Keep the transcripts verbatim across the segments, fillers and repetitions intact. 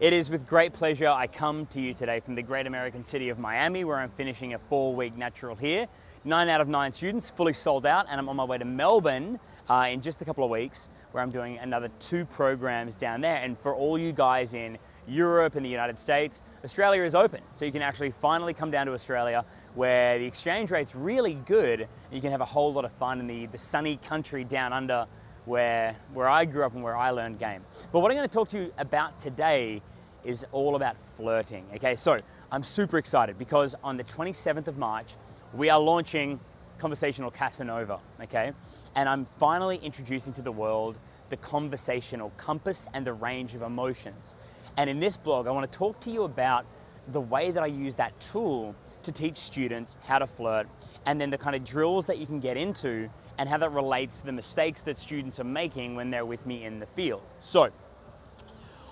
It is with great pleasure I come to you today from the great American city of Miami, where I'm finishing a four-week natural here. Nine out of nine students, fully sold out, and I'm on my way to Melbourne uh, in just a couple of weeks, where I'm doing another two programs down there. And for all you guys in Europe and the United States, Australia is open. So you can actually finally come down to Australia, where the exchange rate's really good, and you can have a whole lot of fun in the, the sunny country down under where, where I grew up and where I learned game. But what I'm going to talk to you about today is all about flirting. Okay, so I'm super excited because on the twenty-seventh of March, we are launching Conversational Casanova, okay? And I'm finally introducing to the world the conversational compass and the range of emotions. And in this blog, I want to talk to you about the way that I use that tool to teach students how to flirt, and then the kind of drills that you can get into and how that relates to the mistakes that students are making when they're with me in the field. So,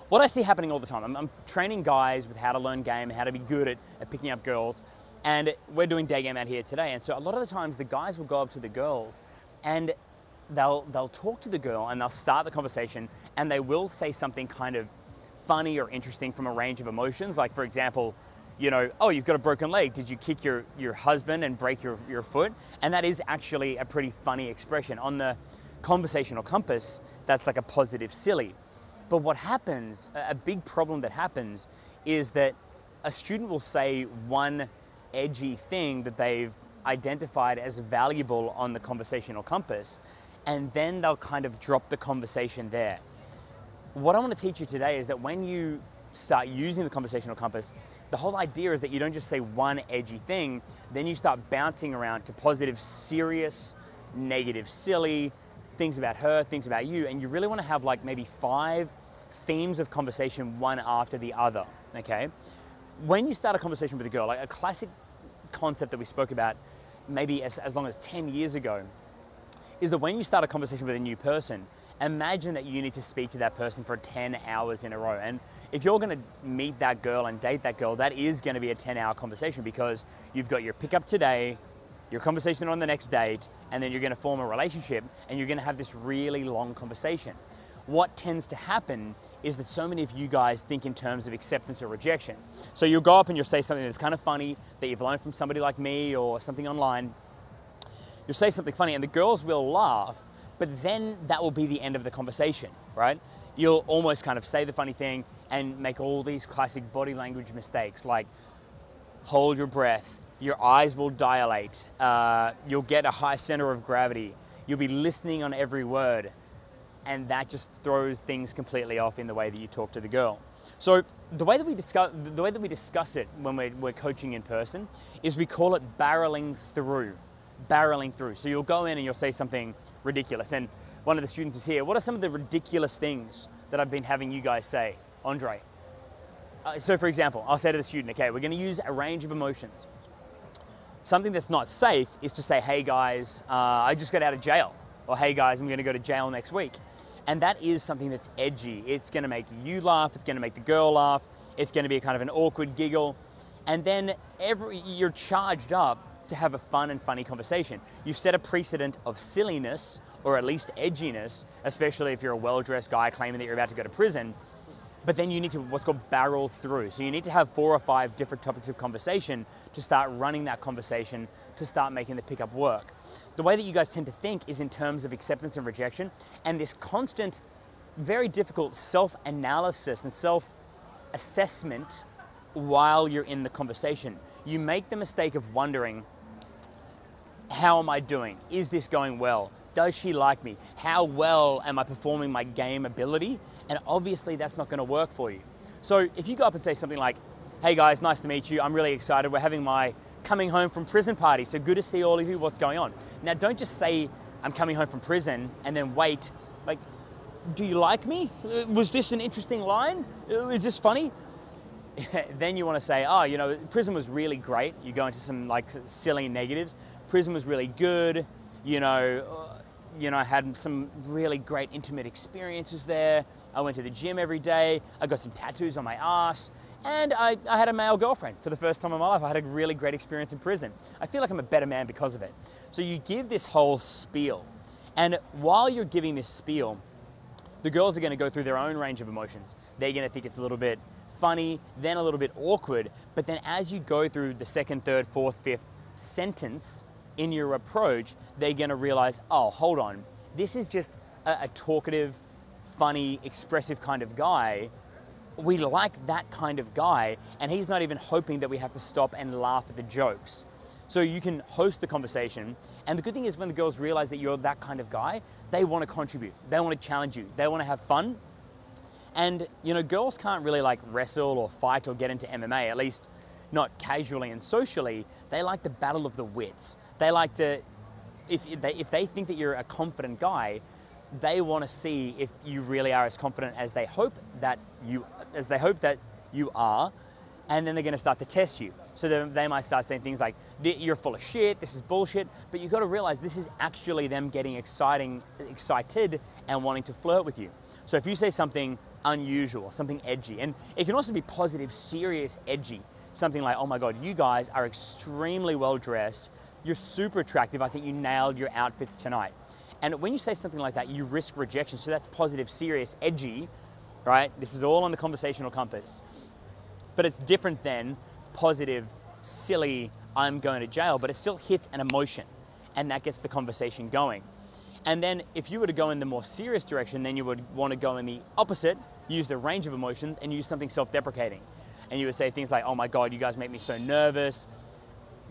what I see happening all the time, I'm, I'm training guys with how to learn game and how to be good at, at picking up girls, and we're doing day game out here today. And so a lot of the times the guys will go up to the girls and they'll, they'll talk to the girl and they'll start the conversation, and they will say something kind of funny or interesting from a range of emotions. Like, for example, you know, oh, you've got a broken leg. Did you kick your, your husband and break your, your foot? And that is actually a pretty funny expression. On the conversational compass, that's like a positive silly. But what happens, a big problem that happens, is that a student will say one edgy thing that they've identified as valuable on the conversational compass, and then they'll kind of drop the conversation there. What I want to teach you today is that when you start using the conversational compass, the whole idea is that you don't just say one edgy thing, then you start bouncing around to positive, serious, negative, silly, things about her, things about you, and you really want to have like maybe five themes of conversation, one after the other, okay? When you start a conversation with a girl, like a classic concept that we spoke about maybe as, as long as ten years ago, is that when you start a conversation with a new person, imagine that you need to speak to that person for ten hours in a row. And if you're going to meet that girl and date that girl, that is going to be a ten hour conversation, because you've got your pickup today, your conversation on the next date, and then you're going to form a relationship, and you're going to have this really long conversation. What tends to happen is that so many of you guys think in terms of acceptance or rejection. So you'll go up and you'll say something that's kind of funny that you've learned from somebody like me or something online. You'll say something funny and the girls will laugh, but then that will be the end of the conversation, right? You'll almost kind of say the funny thing and make all these classic body language mistakes like hold your breath, your eyes will dilate, uh, you'll get a high center of gravity, you'll be listening on every word, and that just throws things completely off in the way that you talk to the girl. So the way that we discuss, the way that we discuss it when we're, we're coaching in person is we call it barreling through, barreling through. So you'll go in and you'll say something ridiculous, and one of the students is here. What are some of the ridiculous things that I've been having you guys say, Andre? Uh, so for example, I'll say to the student, okay, we're gonna use a range of emotions. Something that's not safe is to say, hey guys, uh, I just got out of jail. Or hey guys, I'm gonna go to jail next week. And that is something that's edgy. It's gonna make you laugh, it's gonna make the girl laugh, it's gonna be a kind of an awkward giggle. And then every, you're charged up to have a fun and funny conversation. You've set a precedent of silliness, or at least edginess, especially if you're a well-dressed guy claiming that you're about to go to prison. But then you need to what's called barrel through. So you need to have four or five different topics of conversation to start running that conversation, to start making the pickup work. The way that you guys tend to think is in terms of acceptance and rejection, and this constant, very difficult self-analysis and self-assessment while you're in the conversation. You make the mistake of wondering, how am I doing? Is this going well? Does she like me? How well am I performing my game ability? And obviously that's not going to work for you. So if you go up and say something like, hey guys, nice to meet you. I'm really excited. We're having my coming home from prison party. So good to see all of you. What's going on? Now don't just say I'm coming home from prison and then wait. Like, do you like me? Was this an interesting line? Is this funny? Then you want to say, oh, you know, prison was really great. You go into some like silly negatives. Prison was really good. You know, You know, I had some really great intimate experiences there. I went to the gym every day. I got some tattoos on my ass. And I, I had a male girlfriend for the first time in my life. I had a really great experience in prison. I feel like I'm a better man because of it. So you give this whole spiel. And while you're giving this spiel, the girls are going to go through their own range of emotions. They're going to think it's a little bit funny, then a little bit awkward. But then as you go through the second, third, fourth, fifth sentence in your approach, they're gonna realize, oh, hold on, this is just a, a talkative, funny, expressive kind of guy. We like that kind of guy, and he's not even hoping that we have to stop and laugh at the jokes. So you can host the conversation, and the good thing is when the girls realize that you're that kind of guy, they want to contribute, they want to challenge you, they want to have fun. And you know, girls can't really like wrestle or fight or get into M M A, at least not casually and socially. They like the battle of the wits. They like to, if they, if they think that you're a confident guy, they want to see if you really are as confident as they hope that you, as they hope that you are, and then they're going to start to test you. So they might start saying things like, "You're full of shit. This is bullshit." But you've got to realize this is actually them getting exciting, excited, and wanting to flirt with you. So if you say something unusual, something edgy, and it can also be positive, serious, edgy, something like, "Oh my God, you guys are extremely well dressed. You're super attractive. I think you nailed your outfits tonight." And when you say something like that, you risk rejection. So that's positive, serious, edgy, right? This is all on the conversational compass. But it's different than positive, silly, I'm going to jail, but it still hits an emotion, and that gets the conversation going. And then if you were to go in the more serious direction, then you would want to go in the opposite, use the range of emotions, and use something self-deprecating. And you would say things like, oh my God, you guys make me so nervous.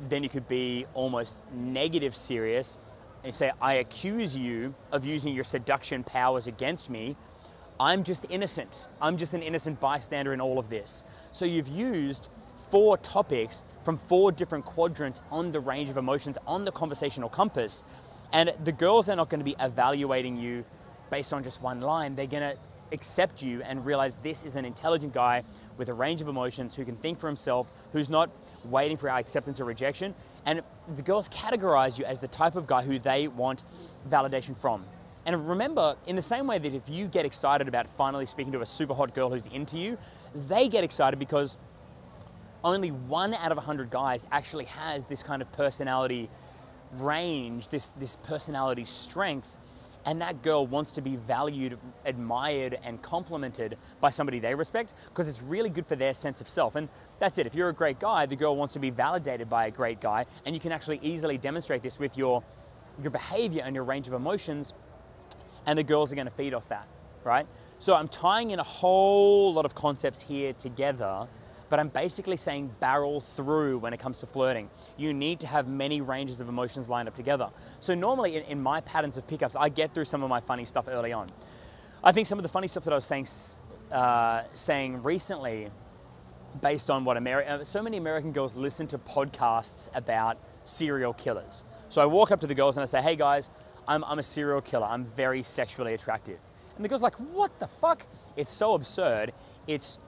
Then you could be almost negative serious, and say, I accuse you of using your seduction powers against me. I'm just innocent. I'm just an innocent bystander in all of this. So you've used four topics from four different quadrants on the range of emotions on the conversational compass. And the girls are not going to be evaluating you based on just one line. They're going to accept you and realize this is an intelligent guy with a range of emotions who can think for himself, who's not waiting for our acceptance or rejection. And the girls categorize you as the type of guy who they want validation from. And remember, in the same way that if you get excited about finally speaking to a super hot girl who's into you, they get excited because only one out of a hundred guys actually has this kind of personality range, this, this personality strength. And that girl wants to be valued, admired, and complimented by somebody they respect, because it's really good for their sense of self. And that's it. If you're a great guy, the girl wants to be validated by a great guy, and you can actually easily demonstrate this with your, your behavior and your range of emotions, and the girls are going to feed off that, right? So I'm tying in a whole lot of concepts here together, but I'm basically saying barrel through when it comes to flirting. You need to have many ranges of emotions lined up together. So normally in, in my patterns of pickups, I get through some of my funny stuff early on. I think some of the funny stuff that I was saying, uh, saying recently, based on what Ameri- so many American girls listen to podcasts about serial killers. So I walk up to the girls and I say, hey guys, I'm, I'm a serial killer. I'm very sexually attractive. And the girl's like, what the fuck? It's so absurd. It's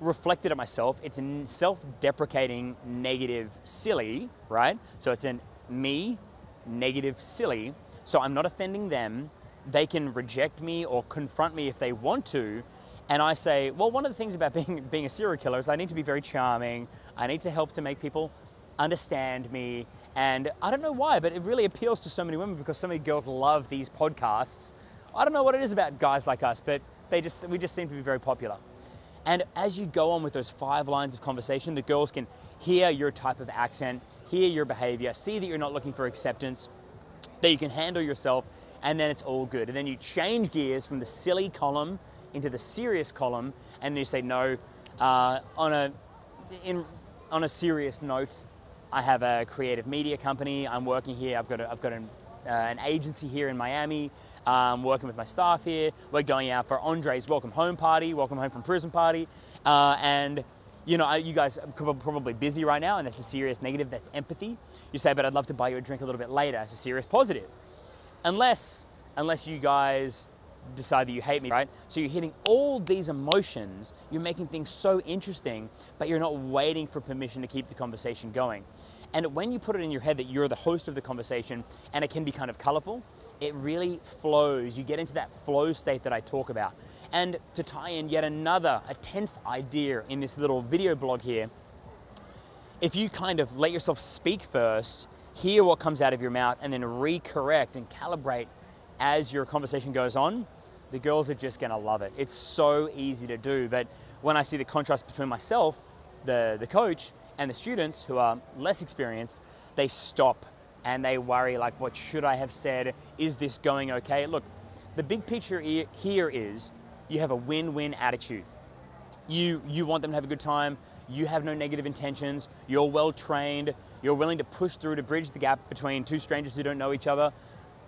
reflected at myself. It's a self-deprecating, negative, silly, right? So it's in me, negative, silly. So I'm not offending them. They can reject me or confront me if they want to. And I say, well, one of the things about being, being a serial killer is I need to be very charming. I need to help to make people understand me. And I don't know why, but it really appeals to so many women because so many girls love these podcasts. I don't know what it is about guys like us, but they just we just seem to be very popular. And as you go on with those five lines of conversation, the girls can hear your type of accent, hear your behavior, see that you're not looking for acceptance, that you can handle yourself, and then it's all good. And then you change gears from the silly column into the serious column, and you say, no, uh, on a, in, on a serious note, I have a creative media company. I'm working here. I've got a, I've got an, uh, an agency here in Miami. I'm working with my staff here. We're going out for Andre's welcome home party, welcome home from prison party. Uh, and you know, you guys are probably busy right now, and that's a serious negative. That's empathy. You say, but I'd love to buy you a drink a little bit later. That's a serious positive. Unless, unless you guys decide that you hate me, right? So you're hitting all these emotions, you're making things so interesting, but you're not waiting for permission to keep the conversation going. And when you put it in your head that you're the host of the conversation, and it can be kind of colorful, it really flows. You get into that flow state that I talk about. And to tie in yet another, a tenth idea in this little video blog here, if you kind of let yourself speak first, hear what comes out of your mouth, and then recorrect and calibrate as your conversation goes on, the girls are just gonna love it. It's so easy to do, but when I see the contrast between myself, the, the coach, and the students who are less experienced, they stop and they worry, like, what should I have said? Is this going okay? Look, the big picture here is you have a win-win attitude. You, you want them to have a good time. You have no negative intentions. You're well-trained. You're willing to push through to bridge the gap between two strangers who don't know each other.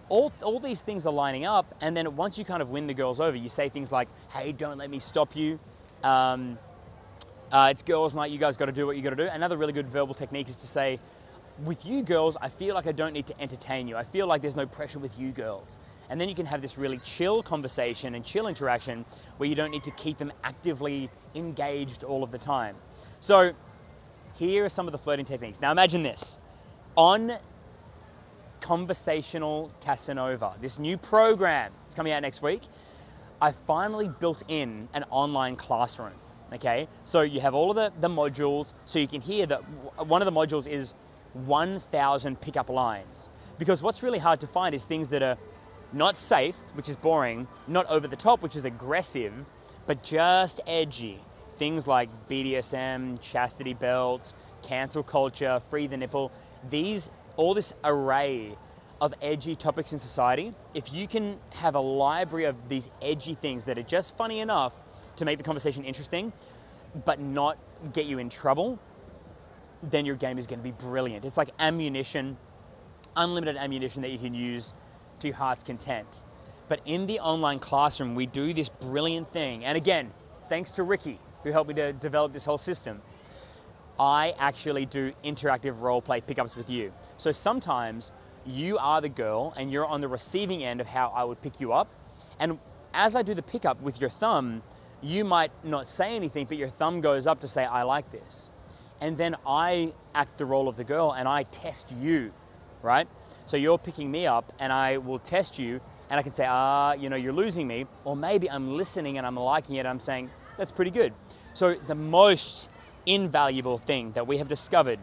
All, all these things are lining up, and then once you kind of win the girls over, you say things like, hey, don't let me stop you. Um, uh, it's girls' night, you guys gotta do what you gotta do. Another really good verbal technique is to say, with you girls, I feel like I don't need to entertain you. I feel like there's no pressure with you girls. And then you can have this really chill conversation and chill interaction where you don't need to keep them actively engaged all of the time. So here are some of the flirting techniques. Now imagine this. On Conversational Casanova, this new program, it's coming out next week, I finally built in an online classroom, okay? So you have all of the, the modules, so you can hear that one of the modules is one thousand pickup lines. Because what's really hard to find is things that are not safe, which is boring, not over the top, which is aggressive, but just edgy. Things like B D S M, chastity belts, cancel culture, free the nipple, these all this array of edgy topics in society. If you can have a library of these edgy things that are just funny enough to make the conversation interesting, but not get you in trouble, then your game is going to be brilliant. It's like ammunition, unlimited ammunition that you can use to your heart's content. But in the online classroom, we do this brilliant thing. And again, thanks to Ricky, who helped me to develop this whole system. I actually do interactive role play pickups with you. So sometimes you are the girl and you're on the receiving end of how I would pick you up. And as I do the pickup with your thumb, you might not say anything, but your thumb goes up to say, I like this. And then I act the role of the girl and I test you, right? So you're picking me up and I will test you and I can say, ah, you know, you're losing me. Or maybe I'm listening and I'm liking it and I'm saying, that's pretty good. So the most invaluable thing that we have discovered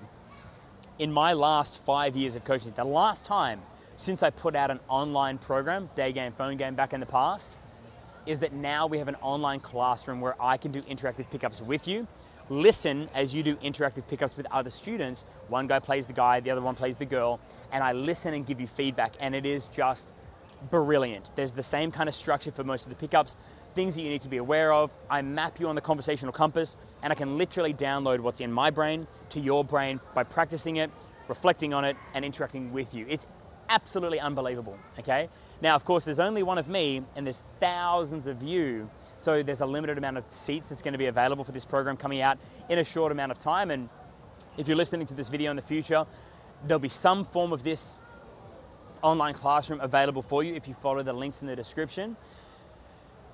in my last five years of coaching, the last time since I put out an online program, day game, phone game back in the past, is that now we have an online classroom where I can do interactive pickups with you, listen as you do interactive pickups with other students. One guy plays the guy, the other one plays the girl, and I listen and give you feedback, and it is just brilliant. There's the same kind of structure for most of the pickups, things that you need to be aware of. I map you on the conversational compass and I can literally download what's in my brain to your brain by practicing it, reflecting on it, and interacting with you. It's absolutely unbelievable, okay? Now, of course, there's only one of me and there's thousands of you, so there's a limited amount of seats that's going to be available for this program coming out in a short amount of time. And if you're listening to this video in the future, there'll be some form of this online classroom available for you if you follow the links in the description.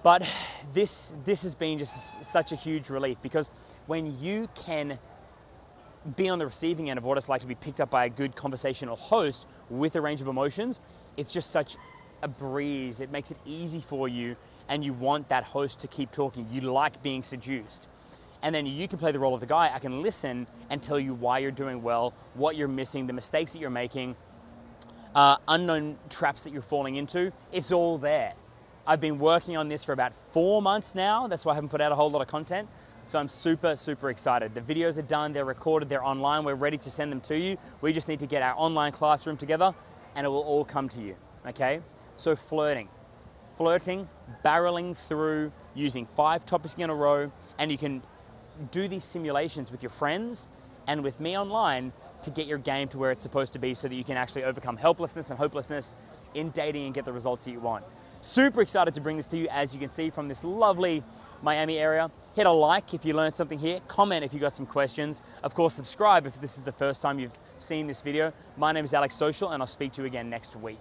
But this, this has been just such a huge relief, because when you can be on the receiving end of what it's like to be picked up by a good conversational host with a range of emotions, it's just such a breeze. It makes it easy for you, and you want that host to keep talking. You like being seduced. And then you can play the role of the guy. I can listen and tell you why you're doing well, what you're missing, the mistakes that you're making, uh, unknown traps that you're falling into. It's all there. I've been working on this for about four months now. That's why I haven't put out a whole lot of content. So I'm super, super excited. The videos are done, they're recorded, they're online. We're ready to send them to you. We just need to get our online classroom together and it will all come to you, okay? So flirting, flirting, barreling through, using five topics in a row, and you can do these simulations with your friends and with me online to get your game to where it's supposed to be, so that you can actually overcome helplessness and hopelessness in dating and get the results that you want. Super excited to bring this to you, as you can see, from this lovely Miami area. Hit a like if you learned something here. Comment if you got some questions. Of course, subscribe if this is the first time you've seen this video. My name is Alex Social, and I'll speak to you again next week.